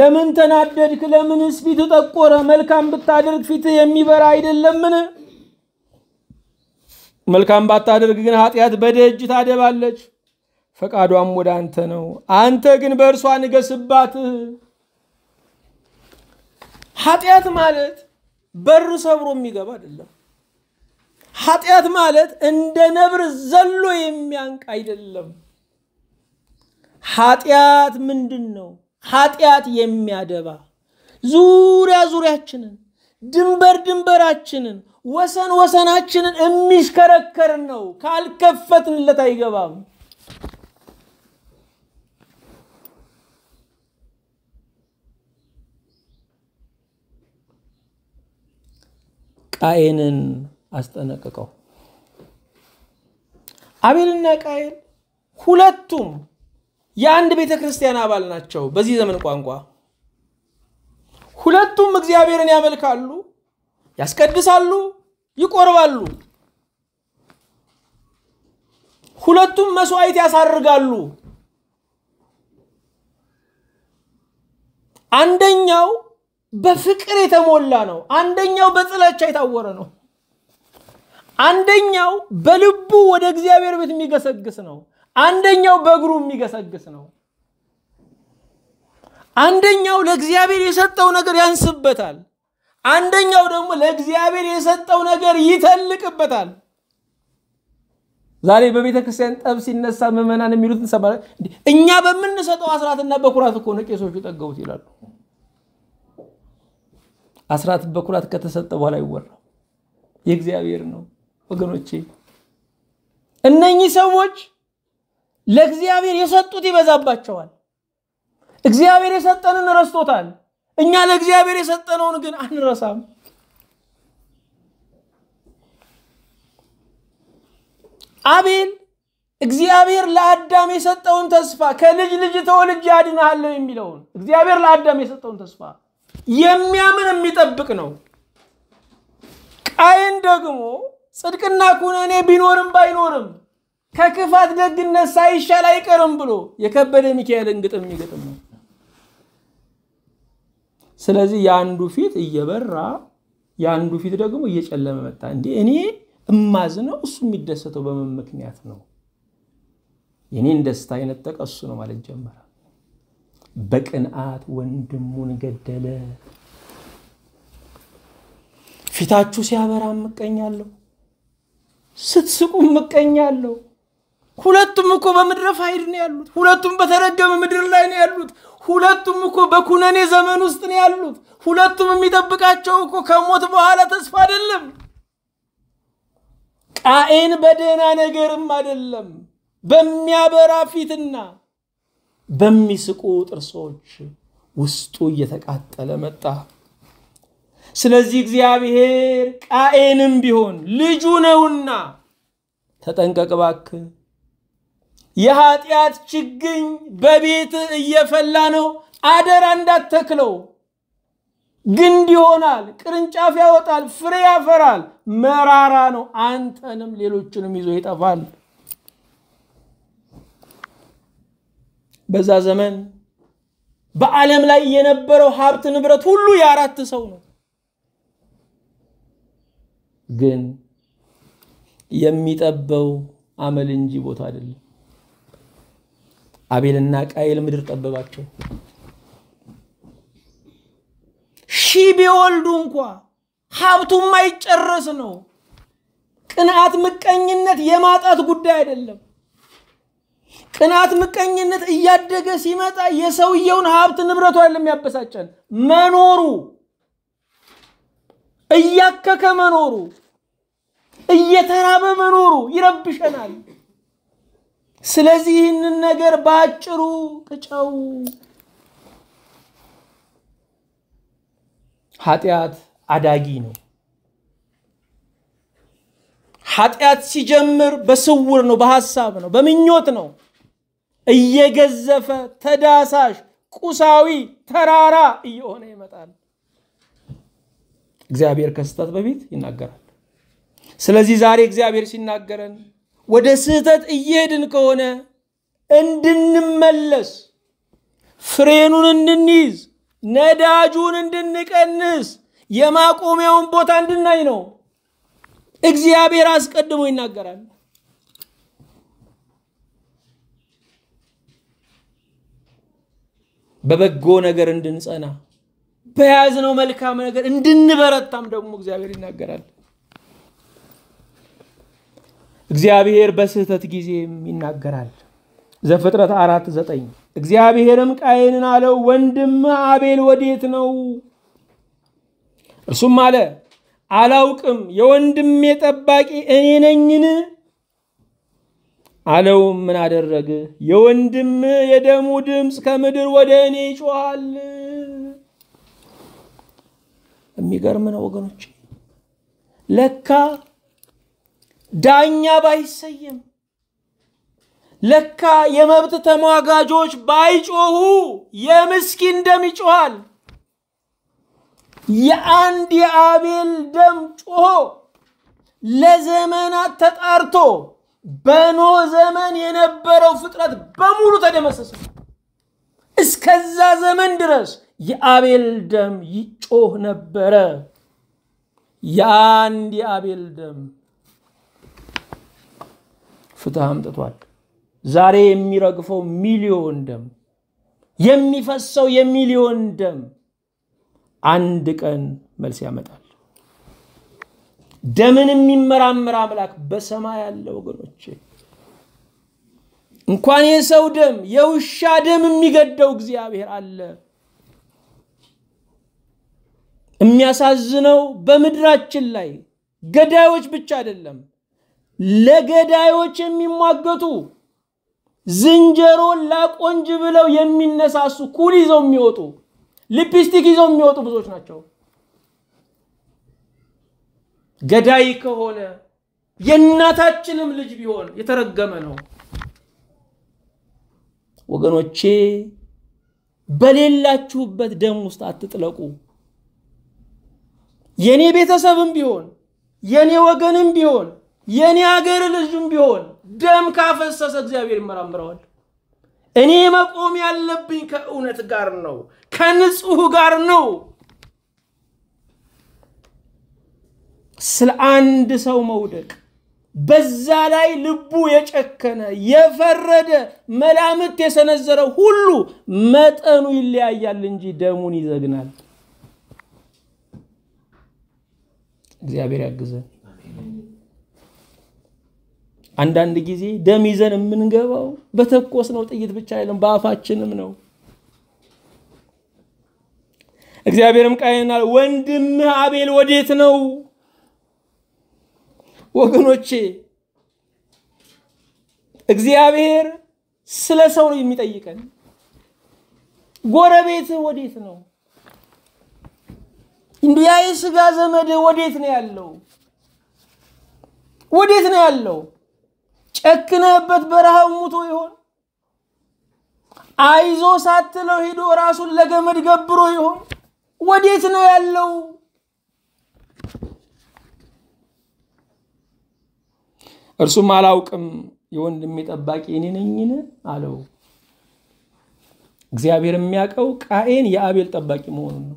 ለምን ተናደድክ ለምንስ ፊት ተቆረ መልካም ብታደርግ ፊት የሚበራ አይደለምን መልካም ባታደርግ ግን ኃጢያት በደጅ ታደባለች ፈቃዷም ወደ አንተ ነው አንተ ግን በእርሷ ንገስባት ኃጢያት ማለት በር ሰብሮ የሚገባ አይደለም ኃጢያት ማለት እንደ ነብር ዘሎ የሚያንቅ አይደለም ኃጢያት ምንድነው ኃጢያት የሚያደባ ዙሪያችንን ድንበራችንን ወሰናችንን እሚሽከረከር ነው ካልከፈትንለት አይገባም ቃየንን አስጠነቀቀው አቤልና ቃየን ሁለቱም የአንድ ቤተክርስቲያን አባል ናቸው በዚህ ዘመን ቋንቋ ሁለቱም እግዚአብሔርን ያመልካሉ ያስቀድሳሉ ይቆርባሉ ሁለቱም መስዋዕት ያሳርጋሉ አንደኛው በፍቅር የተሞላ ነው አንደኛው በጥላቻ የታወረ ነው አንደኛው በልቡ ወደ እግዚአብሔር ቤት የሚገሰግስ ነው አንደኛው በእግሩ የሚገሰግስ ነው አንደኛው ለእግዚአብሔር የሰጠው ነገር ያንስበታል አንደኛው ደግሞ ለእግዚአብሔር የሰጠው ነገር ይተልቅበታል زاري ببيت كسيان أب سن السام من أنا ميلوت سبارة إني أب من نسات وعشرات النبى كورات كونه كيسوي في تجاوز يلال عشرات بكورات كتسات ولا يور يجزاهير نو وجنوتشي إنني سويج لجزاهير يسات تودي بزاب بتشوان جزاهير يسات أنا نرستوتان إني على جزاهير يسات أنا ونقول أنا رسام አቤል እግዚአብሔር ለአዳም የሰጠውን ተስፋ ከልጅ ልጅ ተወልጅ ያድናል የሚለው እግዚአብሔር ለአዳም የሰጠውን ተስፋ የሚያምን የሚጠብቅ ነው ቃይን ደግሞ ጽድቅና ኩነኔ ቢኖርም ባይኖርም ከክፋት ደግነት ሳይሻል አይቀርም ብሎ የከበደ ሚካኤልን ግጥም ይገጥም ስለዚህ ያንዱ ፊት እየበራ ያንዱ ፊት ደግሞ እየጨለመ መጣ እንዴ እኔ እማዝነው እሱ የሚደሰተው በመምክንያት ነው የኔን ደስታ የነጠቀ እሱ ነው ማለት ጀመረ በቅንዓት ወንድሙን ገደለ ፊታችሁ ሲያበራ መቀኛለሁ ስትስቁ መቀኛለሁ ሁለቱም እኮ በመድረፍ ኃይል ነው ያሉት ሁለቱም በተረገመ ምድር ላይ ነው ያሉት ሁለቱም እኮ በኩነኔ ዘመን ውስጥ ነው ያሉት ሁለቱም የሚጠብቃቸው እኮ ከሞት በኋላ ተስፋ አይደለም አእን በደና ነገርም አይደለም በሚያበራ ፊትና በሚስቁ ጥርሶች ውስጡ እየተቃጠለ መጣ ስለዚህ እግዚአብሔር ቃኤንም ቢሆን ልጁ ነውና ተጠንቀቅባክ የኃጢያት ችግኝ በቤት እየፈላ ነው አደራ እንዳትተክለው ግንድ ይሆናል ቅርንጫፍ ያወጣል ፍሬ ያፈራል መራራ ነው አንተንም ሌሎችንም ይዞ ይጣፋል በዛ ዘመን በዓለም ላይ የነበረው ሀብት ንብረት ሁሉ ያራት ሰው ነው ግን የሚጠበው አመል እንጂ ቦታ አይደለም አቤልና ቃኤል ምድር ጠበባቸው ቢወልዱ እንኳን ሀብቱም ማይጨርስ ነው ቅናት ምቀኝነት የማጣት ጉዳይ አይደለም ቅናት ምቀኝነት እያደገ ሲመጣ የሰውየውን ሀብት ንብረቱ አይደለም ያበሳጨን መኖሩ እያከከ መኖሩ እየተራበ መኖሩ ይረብሸናል ስለዚህ ይህንን ነገር ባጭሩ ቅጨው ኃጢያት አዳጊ ነው ኃጢያት ሲጀምር በስውር ነው በሐሳብ ነው በሚኞት ነው እየገዘፈ ተዳሳሽ ቁሳዊ ተራራ እየሆነ ይመጣል እግዚአብሔር ከስተት በፊት ይናገራል ስለዚህ ዛሬ እግዚአብሔር ሲናገረን ወደ ስተት እየሄድን ከሆነ እንድንመለስ ፍሬኑን እንድንይዝ ነዳጁን እንድንቀንስ የማቆሚያውን ቦታ እንድናይ ነው እግዚአብሔር አስቀድሞ ይናገራል በበጎ ነገር እንድንጸና በያዝነው መልካም ነገር እንድንበረታም ደግሞ እግዚአብሔር ይናገራል እግዚአብሔር በስህተት ጊዜም ይናገራል ዘፍጥረት 4:9 እግዚአብሔርም ቃየንን አለው ወንድም አቤል ወዴት ነው እርሱም አለ አላውቅም የወንድሜ ጠባቂ እኔ ነኝን አለው ምን አደረገ የወንድም የደሙ ድምጽ ከምድር ወደ እኔ ይጮሃል የሚገርም ነው ወገኖቼ ለካ ዳኛ ባይሰየም ለካ የመብት ተሟጋጆች ባይጮሁ የምስኪን ደም ይጮሃል የአንድ አቤል ደም ጮሆ ለዘመናት ተጣርቶ በኖ ዘመን የነበረው ፍጥረት በሙሉ ተደመሰሰ እስከዛ ዘመን ድረስ የአቤል ደም ይጮህ ነበር የአንድ አቤል ደም ፍትህ አምጥቷል ዛሬ የሚረግፈው ሚሊዮን ደም የሚፈሰው የሚሊዮን ደም አንድ ቀን መልስ ያመጣል ደምን የሚመራመር አምላክ በሰማይ ያለው ወገኖቼ እንኳን የሰው ደም የውሻ ደም የሚገደው እግዚአብሔር አለ የሚያሳዝነው በመድራችን ላይ ገዳዮች ብቻ አይደለም ለገዳዮች የሚሟገቱ ዝንጀሮ ላቆንጅ ብለው የሚነሳሱ ኩል ይዘው የሚወጡ ሊፕስቲክ ይዘው የሚወጡ ብዙዎች ናቸው ገዳይ ከሆነ የናታችንም ልጅ ቢሆን የተረገመ ነው ወገኖቼ በሌላችሁበት ደም ውስጥ አትጥለቁ የኔ ቤተሰብም ቢሆን የኔ ወገንም ቢሆን የኔ ሀገር ልጅም ቢሆን ደም ካፈሰሰ እግዚአብሔር ይመራምራዋል እኔ መቆም ያለብኝ ከእውነት ጋር ነው ከንጹህ ጋር ነው ስለ አንድ ሰው መውደቅ በዛ ላይ ልቡ የጨከነ የፈረደ መላምት የሰነዘረ ሁሉ መጠኑ ይለያያል እንጂ ደሙን ይዘግናል እግዚአብሔር ያግዘን አንዳንድ ጊዜ ደም ይዘን የምንገባው በተቆስ ነው ጥይት ብቻ አይደለም በአፋችንም ነው እግዚአብሔርም ቃየን አለ ወንድም አቤል ወዴት ነው ወገኖቼ እግዚአብሔር ስለ ሰው ነው የሚጠይቀን ጎረቤት ወዴት ነው እንዲያ የሥጋ ዘመድ ወዴት ነው ያለው ወዴት ነው ያለው ጨክነበት በረሃው ሙቶ ይሆን አይዞ ሳትለው ሄዶ ራሱን ለገመድ ገብሮ ይሆን ወዴት ነው ያለው እርሱ ማላውቅም የወንድም የጠባቂ እኔ ነኝነ አለው እግዚአብሔር የሚያቀው ቃኤን ያአቤል ጠባቂ መሆኑን ነው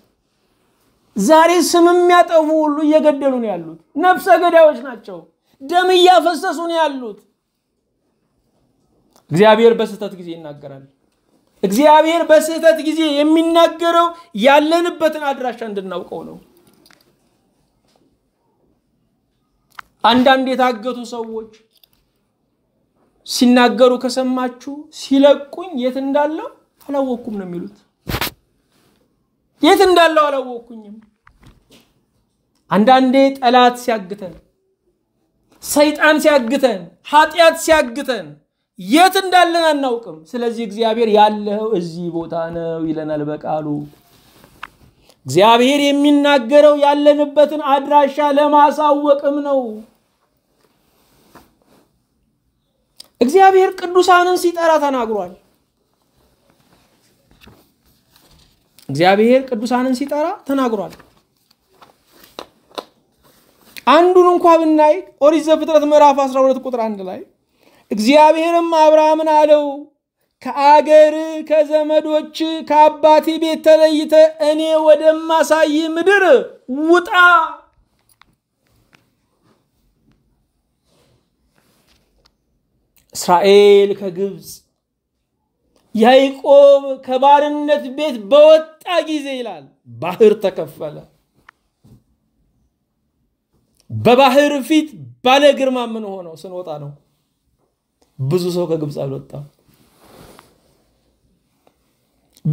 ዛሬ ስምም ያጠፉ ሁሉ እየገደሉ ነው ያሉት ነፍሰ ገዳዮች ናቸው ደም ያፈሰሱ ነው ያሉት እግዚአብሔር በስህተት ጊዜ ይናገራል እግዚአብሔር በስህተት ጊዜ የሚናገረው ያለንበትን አድራሻ እንድናውቀው ነው አንዳንድ የታገቱ ሰዎች ሲናገሩ ከሰማችሁ ሲለቁኝ የት እንዳለው አላወኩም ነው የሚሉት የት እንዳለው አላወኩኝም አንዳንዴ ጠላት ሲያግተን ሰይጣን ሲያግተን ኃጢያት ሲያግተን የት እንዳለን አናውቅም ስለዚህ እግዚአብሔር ያለው እዚህ ቦታ ነው ይለናል በቃሉ እግዚአብሔር የሚናገረው ያለንበትን አድራሻ ለማሳወቅም ነው እግዚአብሔር ቅዱሳንን ሲጠራ ተናግሯል እግዚአብሔር ቅዱሳንን ሲጠራ ተናግሯል አንዱን እንኳን ብናይ ኦሪት ዘፍጥረት ምዕራፍ 12 ቁጥር 1 ላይ እግዚአብሔርም አብርሃምን አለው ከአገር ከዘመዶች ከአባቲ ቤት ተለይተ እኔ ወደማሳይ ምድር ውጣ እስራኤል ከግብጽ ያዕቆብ ከባርነት ቤት በወጣ ጊዜ ይላል ባህር ተከፈለ በባህር ፊት ባለ ግርማ ምን ሆነው ስንወጣ ነው ብዙ ሰው ከግብጽ አልወጣ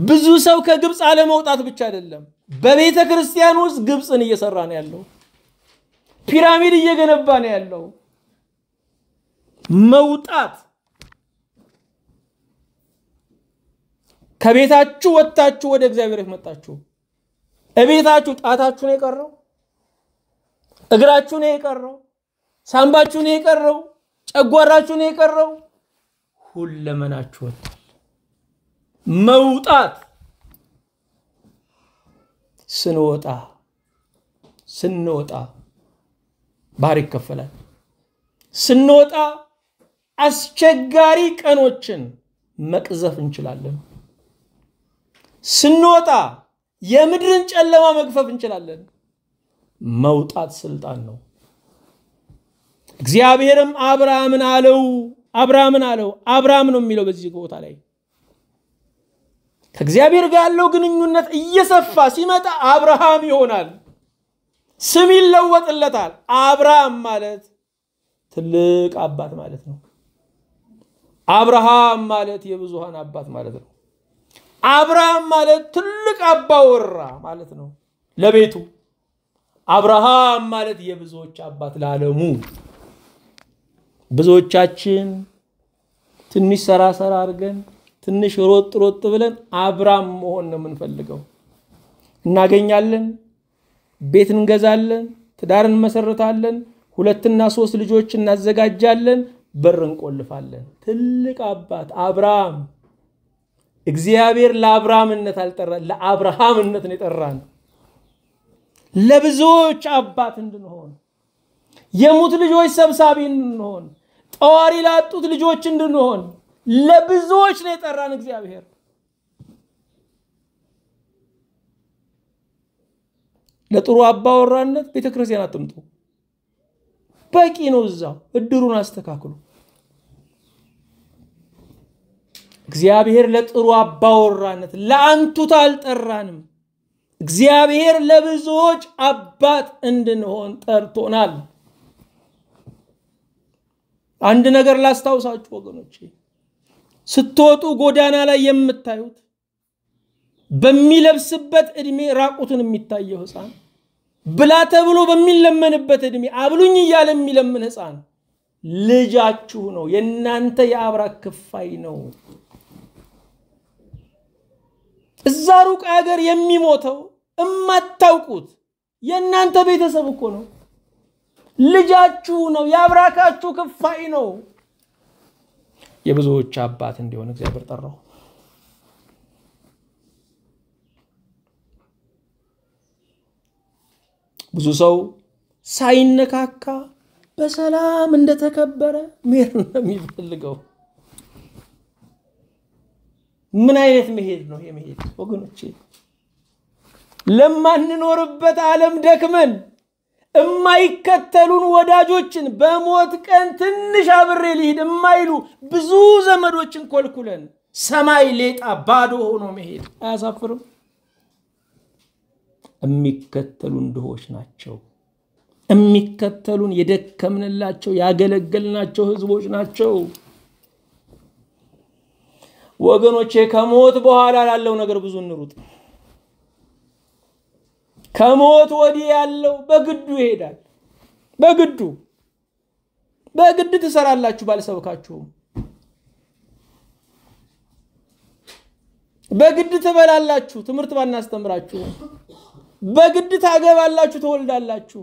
ብዙ ሰው ከግብጽ አለመውጣት ብቻ አይደለም በቤተክርስቲያን ውስጥ ግብጽን እየሰራ ነው ያለው ፒራሚድ እየገነባ ነው ያለው መውጣት ከቤታችሁ ወጣችሁ ወደ እግዚአብሔር መጣችሁ እቤታችሁ ጣታችሁ ነው የቀረው እግራችሁ ነው የቀረው ሳምባችሁ ነው የቀረው ጨጓራችሁ ነው የቀረው ሁለመናችሁ ወጣል መውጣት ስንወጣ ባህር ይከፈላል ስንወጣ አስቸጋሪ ቀኖችን መቅዘፍ እንችላለን سنوتا يمدرن چلما مغفف እንችላለን መውጣት ስልጣን ነው እግዚአብሔርም አብርሃምን አለው አብርሃም ነው የሚለው በዚህ ቦታ ላይ ከእግዚአብሔር ጋር ያለው ግንኙነት እየሰፋ ሲመጣ አብርሃም ይሆናል ስም ይለወጥለታል አብርሃም ማለት ትልቅ አባት ማለት ነው አብርሃም ማለት የብዙሃን አባት ማለት ነው አብርሃም ማለት ትልቅ አባወራ ማለት ነው ለቤቱ አብርሃም ማለት የብዙዎች አባት ለዓለሙ ብዙዎቻችን ትንሽ ሰራሰራ አርገን ትንሽ ሮጥ ብለን አብርሃም መሆን ነው የምንፈልገው እናገኛለን ቤትን ገዛለን ትዳርን መሰረታለን ሁለትና ሶስት ልጆች እናዘጋጃለን በርን ቆልፋለን ትልቅ አባት አብርሃም እግዚአብሔር ለአብርሃምነት አልጠራ ለአብርሃምነት ነው የጠራን ለብዙዎች አባት እንድንሆን የሙት ልጆች ሰብሳቢ እንድንሆን ጣዋሪ ላጡት ልጆች እንድንሆን ለብዙዎች ነው የጠራን እግዚአብሔር ለጥሩ አባወራነት ቤተክርስቲያን አጥምጡ በቂ ነው እዛው እድሩን አስተካክሉ እግዚአብሔር ለጥሩ አባወራነት ለአንቱት አልጠራንም እግዚአብሔር ለብዙዎች አባት እንድንሆን ጠርቶናል አንድ ነገር ላስታውሳችሁ ወገኖቼ ስትወጡ ጎዳና ላይ የምታዩት በሚለብስበት እድሜ ራቁቱን የሚታየው ህፃን ብላ ተብሎ በሚለመንበት እድሜ አብሉኝ ይያለ የሚለምን ህፃን ልጃችሁ ነው የናንተ ያብራክ ክፋይ ነው እዛሩቅ አገር የሚሞተው እማታውቁት የናንተ ቤተሰብ እኮ ነው ልጃችሁ ነው ያብራካችሁ ክፋይ ነው የብዙዎች አባት እንዲሆን እግዚአብሔር ጠራው ብዙ ሰው ሳይነካካ በሰላም እንደተከበረ ምር ነው የሚፈልገው ምን አይነት መሄድ ነው የመሄድ ወገኖቼ ለማንኖርበት ዓለም ደክመን የማይከተሉን ወዳጆችን በሞት ቀን ትንሽ አብሬ ልሂድ የማይሉ ብዙ ዘመዶችን ኮልኩለን ሰማይ ሌጣ ባዶ ሆኖ መሄድ አያሳፍርም የሚከተሉን ድሆች ናቸው የሚከተሉን የደከምንላቸው ያገለገልናቸው ህዝቦች ናቸው ወገኖቼ ከሞት በኋላ ያለው ነገር ብዙ ንሩጥ ከሞት ወዲህ ያለው በግዱ ይሄዳል በግድ ተሰራላችሁ ባልሰብካችሁም በግድ ተበላላችሁ ትምርት ባናስተምራችሁ በግድ ታገባላችሁ ተወልዳላችሁ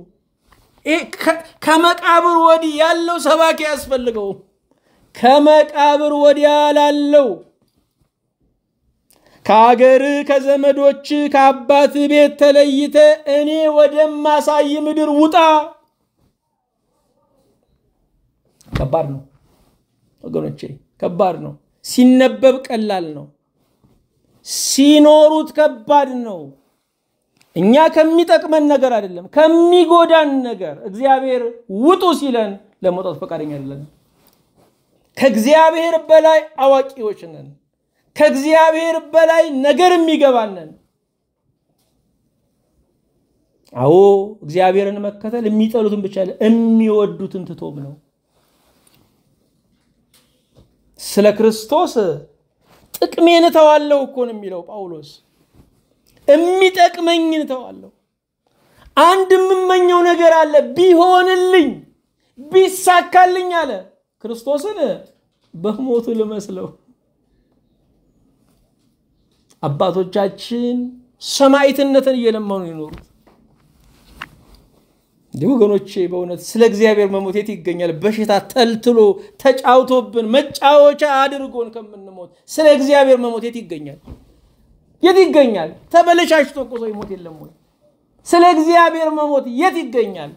ከመቃብር ወዲህ ያለው ሰባኪ ያስፈልገው ከመቃብር ወዲያ ያለው ካገር ከዘመዶች ከአባት ቤት ተለይተ እኔ ወደማሳይ ምድር ውጣ ከባድ ነው ወገኖቼ ከባድ ነው ሲነበብ ቀላል ነው ሲኖሩት ከባድ ነው እኛ ከሚጠቅመን ነገር አይደለም ከሚጎዳን ነገር እግዚአብሔር ውጡ ሲለን ለሞት ፈቃደኛ አይደለም ከእግዚአብሔር በላይ አዋቂዎች ነን ከእግዚአብሔር በላይ ነገር የሚገባነን አዎ እግዚአብሔርን መከተል የሚጠሉትን ብቻ ለሚወዱትን ትቶም ነው ስለ ክርስቶስ ጥቅሜን ተዋለው እኮ ነው የሚለው ጳውሎስ የሚጠቅመኝን ተዋለው አንድ ምመኘው ነገር አለ ቢሆንልኝ ቢሳካልኝ አለ ክርስቶስን በሞቱ ለመስለው አባቶቻችን ሰማዕትነትን እየለመኑ ይኖሩት ወገኖቼ በእውነት ስለ እግዚአብሔር መሞት ይገኛል በሽታ ተልትሎ ተጫውቶብን መጫወቻ አድርጎን ከምንሞት ስለ እግዚአብሔር መሞት ይገኛል የት ይገኛል ተበለሻሽቶ ቆሶ ይሞት የለም ወይ ስለ እግዚአብሔር መሞት የት ይገኛል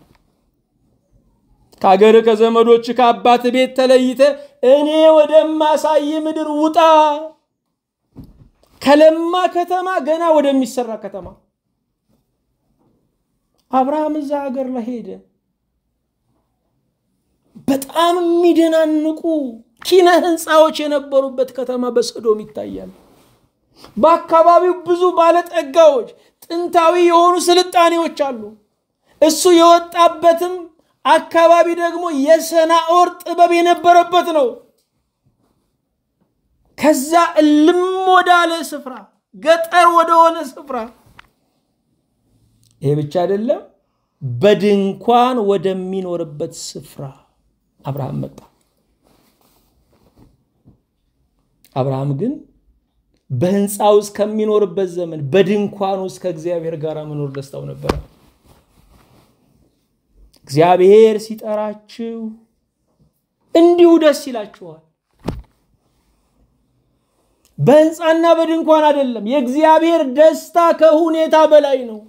ካገር ከዘመዶች ከአባት ቤት ተለይተ እኔ ወደማሳይ ምድር ውጣ كلمة كتما جنا ودم السر كتما أبراهام الزعجر لهيدا بتأم ميدنا النكو كنا هنساوي نبرو بت كتما بس دوم التيام باكبابي بزو بالت الجوج تنتاوي يهونو سلطاني وتشالو السو يوت أبتم أكبابي دعمو يسنا أورت بابي نبرو بتنو كذا المودال سفرة قطر ودون سفرة إيه بتشاد الله بدن كوان ودمين وربت سفرة أبراهام متى أبراهام جن بهنس أوس كم من وربت زمن بدن كوان أوس كجزابير قارا من وردستاون برا جزابير سيت أراشيو إندي وداسي لاشوا بنس أنا بدين كونا دلهم يجزيابير دستا كهوني تابلاينو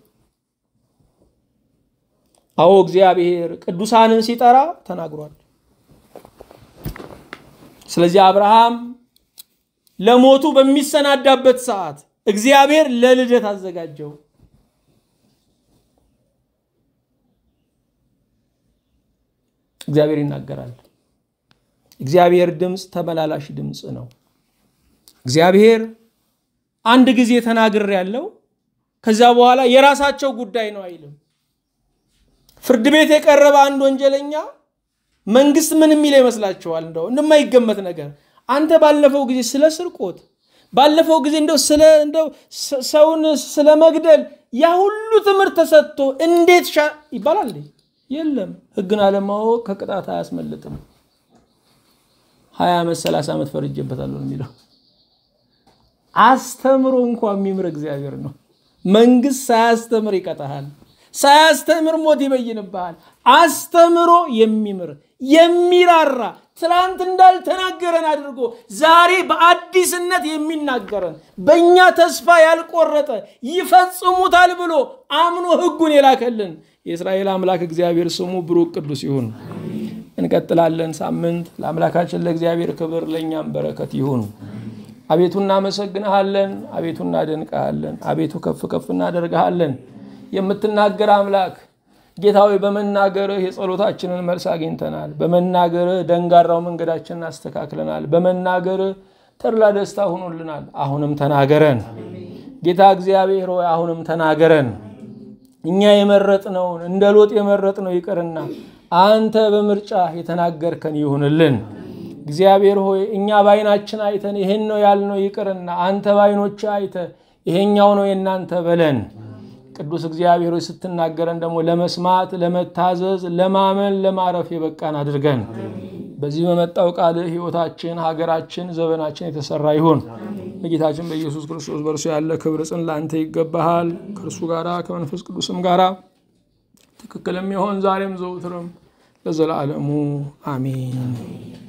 أو يجزيابير كدوسانن سيتارا تناغروان سلزي أبراهام لموتو بميسنا دبت ساعات يجزيابير للجت هزجاجو يجزيابير يناغرال يجزيابير دمس تبلالاش دمس نو እግዚአብሔር አንድ ጊዜ ተናግር ያለው ከዛ በኋላ የራሳቸው ጉዳይ ነው አይልም ፍርድ ቤት የቀረበ አንድ ወንጀለኛ መንግስት ምን የሚል ይመስላችኋል እንደው እንደማይገመት ነገር አንተ ባለፈው ጊዜ ስለ ስርቆት ባለፈው ጊዜ እንደው ሰውን ስለ መግደል ያ ሁሉ ትምህርት ተሰጥቶ እንዴት ይባላል የለም ህግን አለማወቅ ከቅጣት አያስመልጥም 20 ዓመት 30 ዓመት ፈርጅበታለሁ የሚለው አስተምሩ እንኳን ሚምር እግዚአብሔር ነው መንግስት ሳስተምር ይቀጣሃል ሳስተምር ሞት ይበይንብሃል አስተምሮ የሚምር የሚራራ ትላንት እንዳልተናገረን አድርጎ ዛሬ በአዲስነት የሚናገረን በእኛ ተስፋ ያልቆረጠ ይፈጽሙታል ብሎ አምኖ ህጉን ይላከልን የእስራኤል አምላክ እግዚአብሔር ስሙ ብሩክ ቅዱስ ይሁን እንቀጥላለን ሳምንት ለአምላካችን ለእግዚአብሔር ክብር ለኛም በረከት ይሁን አቤቱና መሰግነሃለን አቤቱና ደንቀሃለን አቤቱ ከፍ ከፍና ደርገሃለን የምትናገር አምላክ ጌታው በመናገር የጸሎታችንን መልስ አግኝተናል በመናገር ደንጋራው መንገዳችንን አስተካክለናል በመናገር ተርላ ደስታ ሆኖልናል አሁንም ተናገረን ጌታ እግዚአብሔር ሆይ አሁንም ተናገረን እኛ የመረጥነው እንደ ሎጥ የመረጥነው ይቀርና አንተ በመርጫ የተናገርከን ይሁንልን እግዚአብሔር ሆይ እኛ ባይናችን አይተን ይሄን ነው ያልነው ይቀርና አንተ ባይኖች አይተ ይሄኛው ነው የናንተ በለን ቅዱስ እግዚአብሔር ሆይ ስትናገረን ደሞ ለመስማት ለመታዘዝ ለማመን ለማረፍ ይበቃን አድርገን በዚህ በመጣው ቃል ህይወታችን ሀገራችን ዘበናችን የተሰራ ይሁን በጌታችን በኢየሱስ ክርስቶስ በርሱ ያለ ክብር ጽን ላንተ ይገባሃል ከርሱ ጋራ ከመንፈስ ቅዱስም ጋራ ተከከለም ይሁን ዛሬም ዘውትርም ለዘላለሙ አሜን